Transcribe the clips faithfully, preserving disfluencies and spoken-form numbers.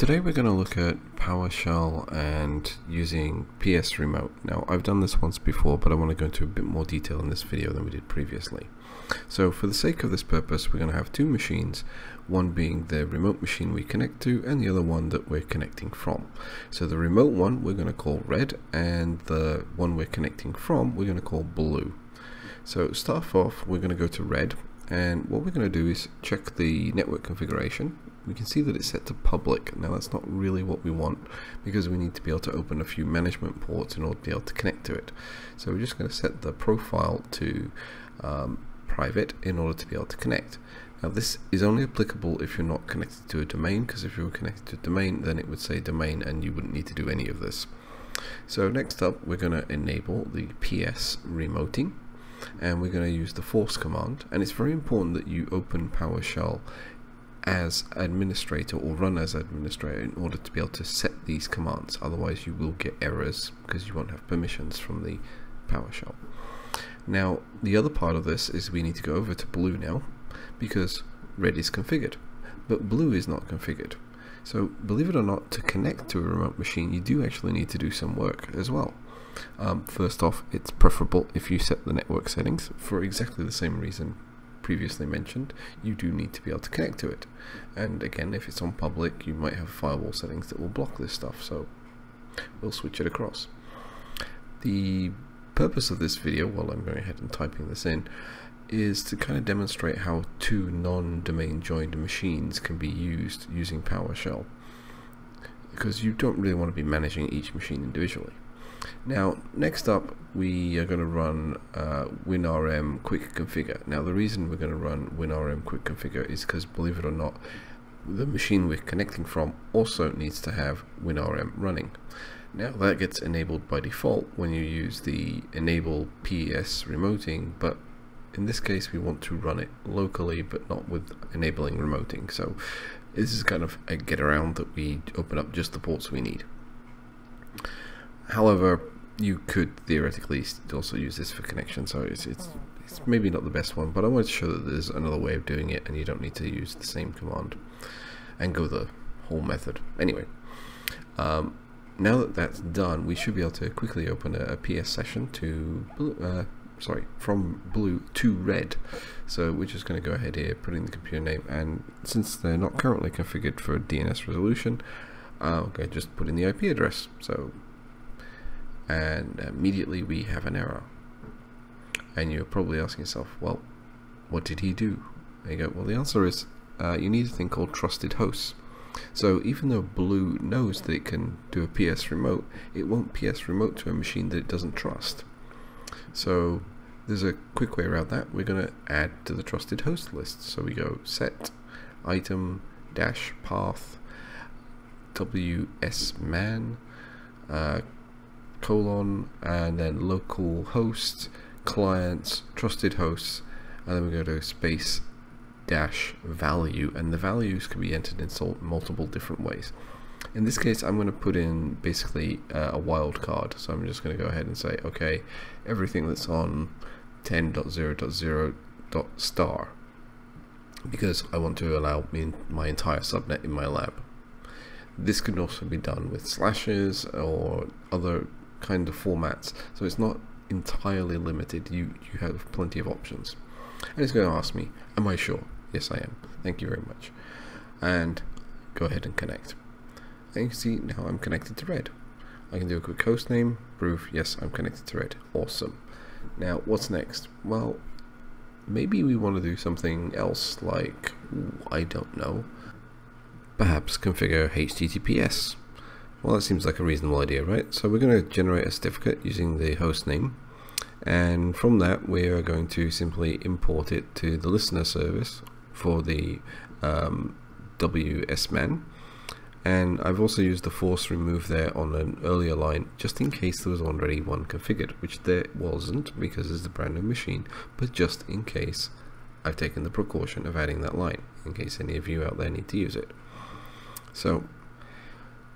Today we're going to look at PowerShell and using P S Remote. Now I've done this once before, but I want to go into a bit more detail in this video than we did previously. So for the sake of this purpose, we're going to have two machines, one being the remote machine we connect to and the other one that we're connecting from. So the remote one we're going to call red, and the one we're connecting from we're going to call blue. So start off, we're going to go to red, and what we're going to do is check the network configuration. We can see that it's set to public. Now that's not really what we want, because we need to be able to open a few management ports in order to be able to connect to it. So we're just going to set the profile to um, private in order to be able to connect. Now this is only applicable if you're not connected to a domain, because if you were connected to a domain then it would say domain and you wouldn't need to do any of this. So next up we're going to enable the P S Remoting. And we're going to use the force command, and it's very important that you open PowerShell as administrator or run as administrator in order to be able to set these commands, otherwise you will get errors because you won't have permissions from the PowerShell. Now the other part of this is we need to go over to blue now, because red is configured but blue is not configured. So believe it or not, to connect to a remote machine you do actually need to do some work as well. Um, first off, it's preferable if you set the network settings for exactly the same reason previously mentioned. You do need to be able to connect to it, and again, if it's on public you might have firewall settings that will block this stuff, so we'll switch it across. The purpose of this video, while I'm going ahead and typing this in, is to kind of demonstrate how two non-domain joined machines can be used using PowerShell, because you don't really want to be managing each machine individually. Now next up we are going to run uh, WinRM quick configure. Now the reason we're going to run WinRM quick configure is because, believe it or not, the machine we're connecting from also needs to have WinRM running. Now that gets enabled by default when you use the enable P S remoting, but in this case we want to run it locally but not with enabling remoting. So this is kind of a get around that we open up just the ports we need. However, you could theoretically also use this for connection, so it's, it's, it's maybe not the best one, but I wanted to show that there's another way of doing it and you don't need to use the same command and go the whole method. Anyway, um, now that that's done, we should be able to quickly open a, a P S session to blue, uh, sorry, from blue to red. So we're just going to go ahead here, put in the computer name, and since they're not currently configured for D N S resolution, I'll go just put in the I P address. So. And immediately we have an error, and you're probably asking yourself, well, what did he do? There you go. Well, the answer is uh, you need a thing called trusted hosts. So even though blue knows that it can do a P S remote, it won't P S remote to a machine that it doesn't trust. So there's a quick way around that. We're going to add to the trusted host list, so we go set item dash path W S man uh, colon, and then local host, clients, trusted hosts, and then we go to space dash value, and the values can be entered in so multiple different ways. In this case I'm going to put in basically uh, a wild card, so I'm just going to go ahead and say, okay, everything that's on ten dot zero dot zero dot star, because I want to allow me my entire subnet in my lab. This can also be done with slashes or other kind of formats, so it's not entirely limited. You you have plenty of options. And it's going to ask me, am I sure? Yes, I am, thank you very much, and go ahead and connect. And you can see now I'm connected to red. I can do a quick host name, proof, yes, I'm connected to red. Awesome. Now what's next? Well, maybe we want to do something else, like, ooh, I don't know, perhaps configure H T T P S. Well, that seems like a reasonable idea, right? So we're going to generate a certificate using the host name, and from that we are going to simply import it to the listener service for the um, W S man, and I've also used the force remove there on an earlier line just in case there was already one configured, which there wasn't because it's a brand new machine, but just in case I've taken the precaution of adding that line in case any of you out there need to use it. So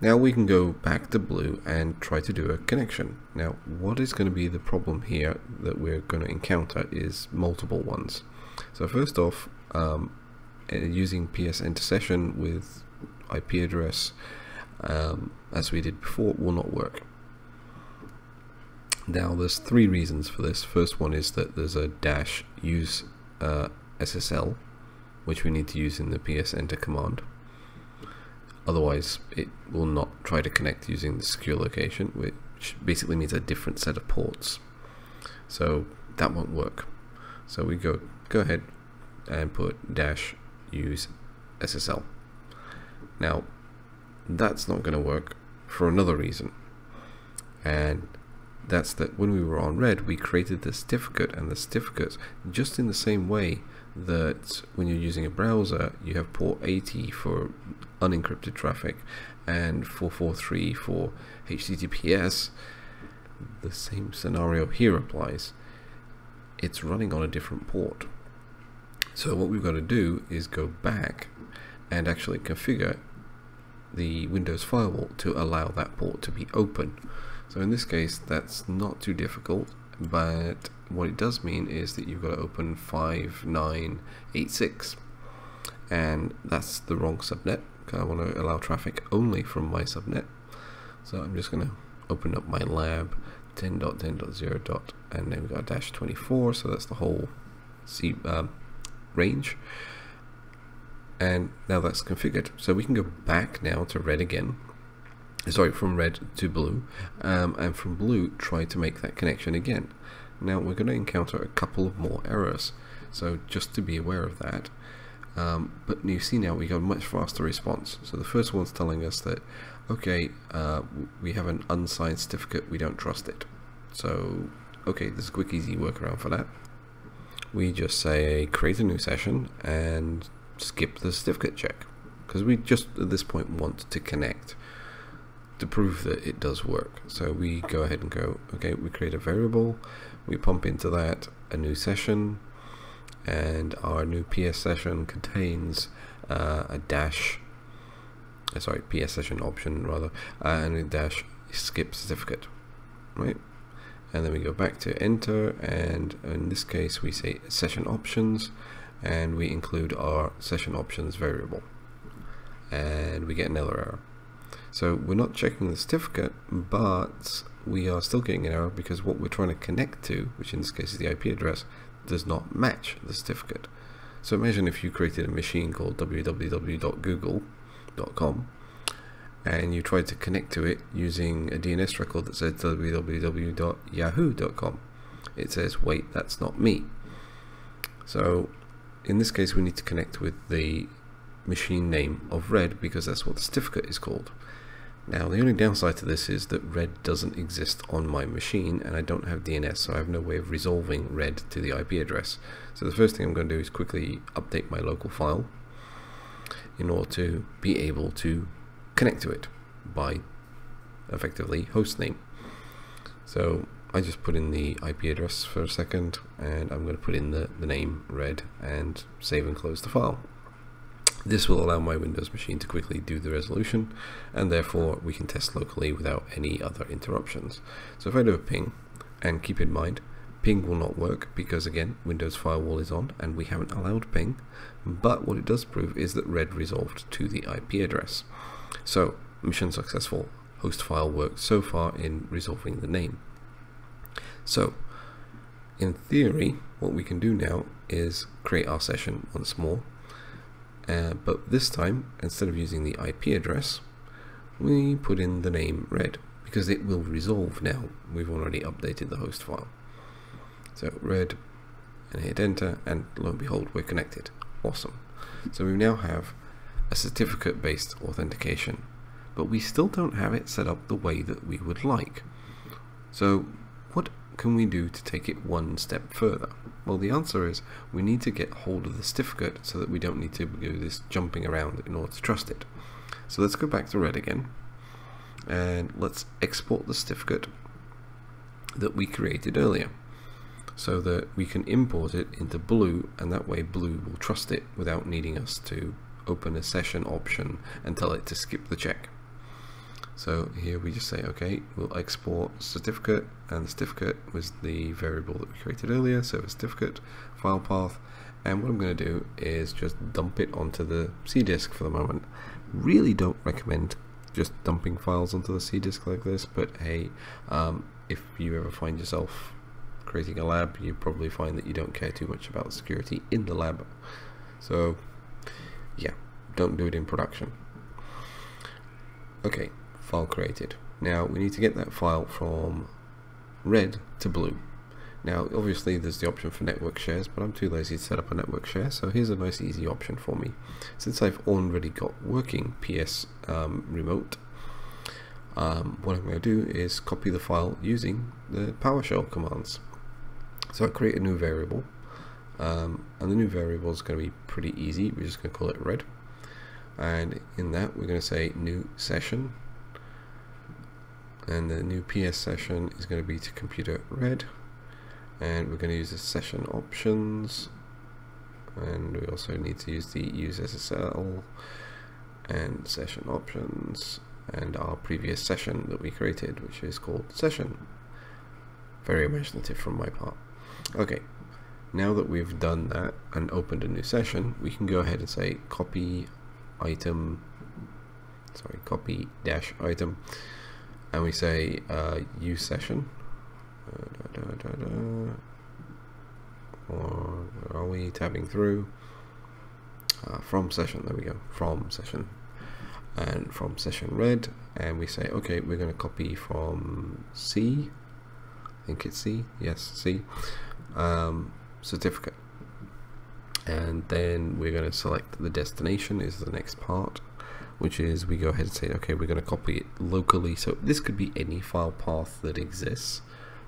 now we can go back to blue and try to do a connection. Now what is going to be the problem here that we're going to encounter is multiple ones. So first off, um, using P S intercession with I P address, um, as we did before, will not work. Now there's three reasons for this. First one is that there's a dash use uh, S S L, which we need to use in the P S enter command. Otherwise it will not try to connect using the secure location, which basically means a different set of ports. So that won't work. So we go go ahead and put dash use S S L. Now that's not going to work for another reason, and that's that when we were on red we created the certificate, and the certificate, just in the same way that when you're using a browser you have port eighty for unencrypted traffic and four forty-three for H T T P S, the same scenario here applies. It's running on a different port. So what we've got to do is go back and actually configure the Windows firewall to allow that port to be open. So in this case that's not too difficult, but what it does mean is that you've got to open five nine eight six, and that's the wrong subnet. I want to allow traffic only from my subnet, so I'm just going to open up my lab ten dot ten dot zero. And then we've got dash twenty-four, so that's the whole C, um, range, and now that's configured. So we can go back now to red again, sorry, from red to blue, um, and from blue try to make that connection again. Now we're going to encounter a couple of more errors, so just to be aware of that. Um, but you see now we got a much faster response. So the first one's telling us that, okay, uh, we have an unsigned certificate, we don't trust it. So okay, there's a quick easy workaround for that. We just say create a new session and skip the certificate check, because we just at this point want to connect to prove that it does work. So we go ahead and go, okay, we create a variable, we pump into that a new session, and our new P S session contains uh, a dash, sorry, P S session option rather, and a dash skip certificate, right? And then we go back to enter, and in this case we say session options, and we include our session options variable, and we get another error. So we're not checking the certificate, but we are still getting an error because what we're trying to connect to, which in this case is the I P address, does not match the certificate. So imagine if you created a machine called w w w dot google dot com and you tried to connect to it using a D N S record that says w w w dot yahoo dot com. It says, wait, that's not me. So in this case we need to connect with the machine name of red, because that's what the certificate is called. Now the only downside to this is that red doesn't exist on my machine, and I don't have D N S, so I have no way of resolving red to the I P address. So the first thing I'm going to do is quickly update my local file in order to be able to connect to it by effectively hostname. So I just put in the I P address for a second, and I'm going to put in the, the name red, and save and close the file. This will allow my Windows machine to quickly do the resolution, and therefore we can test locally without any other interruptions. So if I do a ping, and keep in mind, ping will not work because again Windows firewall is on and we haven't allowed ping, but what it does prove is that red resolved to the I P address. So mission successful, host file worked so far in resolving the name. So in theory what we can do now is create our session once more. Uh, but this time, instead of using the I P address, we put in the name red, because it will resolve now. We've already updated the host file. So red, and hit enter, and lo and behold, we're connected. Awesome. So we now have a certificate-based authentication, but we still don't have it set up the way that we would like. So what can we do to take it one step further? Well, the answer is we need to get hold of the certificate so that we don't need to do this jumping around in order to trust it. So let's go back to red again, and let's export the certificate that we created earlier so that we can import it into blue, and that way blue will trust it without needing us to open a session option and tell it to skip the check. So here we just say, okay, we'll export certificate, and the certificate was the variable that we created earlier, so a certificate, file path, and what I'm going to do is just dump it onto the C disk for the moment. Really don't recommend just dumping files onto the C disk like this, but hey, um, if you ever find yourself creating a lab, you probably find that you don't care too much about security in the lab. So yeah, don't do it in production. Okay, file created. Now we need to get that file from red to blue. Now obviously there's the option for network shares, but I'm too lazy to set up a network share, so here's a nice easy option for me. Since I've already got working P S um, Remote, um, what I'm going to do is copy the file using the PowerShell commands. So I create a new variable, um, and the new variable is going to be pretty easy. We're just going to call it red, and in that we're going to say new session, and the new P S session is going to be to computer red. And we're going to use the session options, and we also need to use the use S S L and session options and our previous session that we created, which is called session. Very imaginative from my part. Okay, now that we've done that and opened a new session, we can go ahead and say copy item, sorry, copy dash item, and we say uh, use session. Uh, da, da, da, da. Or where are we? Tabbing through uh, from session. There we go. From session, and from session red, and we say okay, we're going to copy from C. I think it's C. Yes, C. Um, certificate, and then we're going to select the destination is the next part, which is we go ahead and say okay, we're going to copy it locally. So this could be any file path that exists.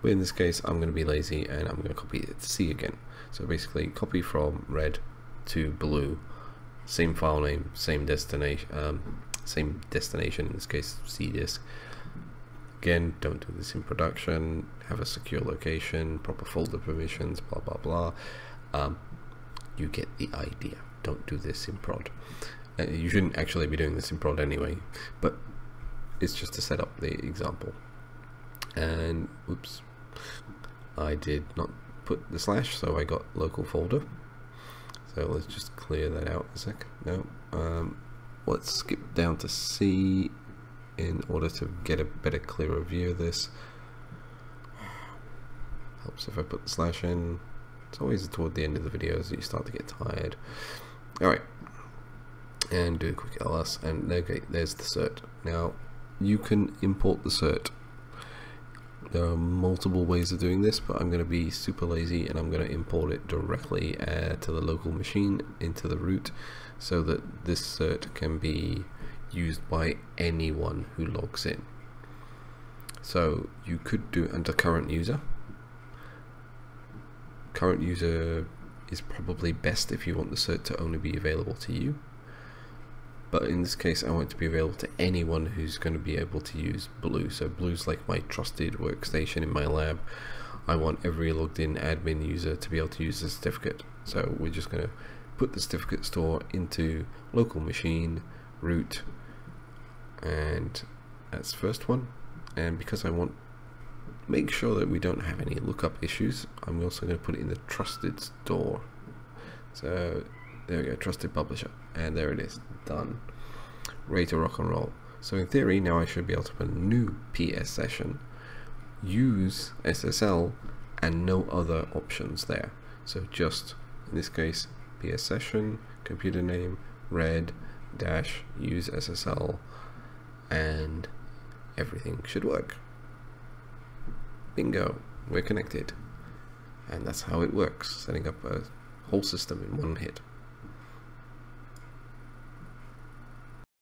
But in this case, I'm going to be lazy and I'm going to copy it to C again. So basically, copy from red to blue, same file name, same destination, um, same destination. In this case, C disk. Again, don't do this in production. Have a secure location, proper folder permissions, blah blah blah. Um, you get the idea. Don't do this in prod. Uh, you shouldn't actually be doing this in prod anyway, but it's just to set up the example. And oops, I did not put the slash, so I got local folder. So let's just clear that out a sec. No, um, let's skip down to C in order to get a better, clearer view of this. Helps if I put the slash in. It's always toward the end of the videos that you start to get tired. All right, and do a quick L S, and okay, there's the cert. Now you can import the cert. There are multiple ways of doing this, but I'm going to be super lazy and I'm going to import it directly uh, to the local machine into the root, so that this cert can be used by anyone who logs in. So you could do under current user. Current user is probably best if you want the cert to only be available to you. But in this case, I want it to be available to anyone who's going to be able to use Blue. So Blue's like my trusted workstation in my lab. I want every logged in admin user to be able to use the certificate. So we're just going to put the certificate store into local machine, root, and that's the first one. And because I want to make sure that we don't have any lookup issues, I'm also going to put it in the trusted store. So there we go, trusted publisher, and there it is, done. Ready to rock and roll. So in theory, now I should be able to put a new P S session, use S S L, and no other options there. So just, in this case, P S session, computer name, red, dash, use S S L, and everything should work. Bingo, we're connected. And that's how it works, setting up a whole system in one hit.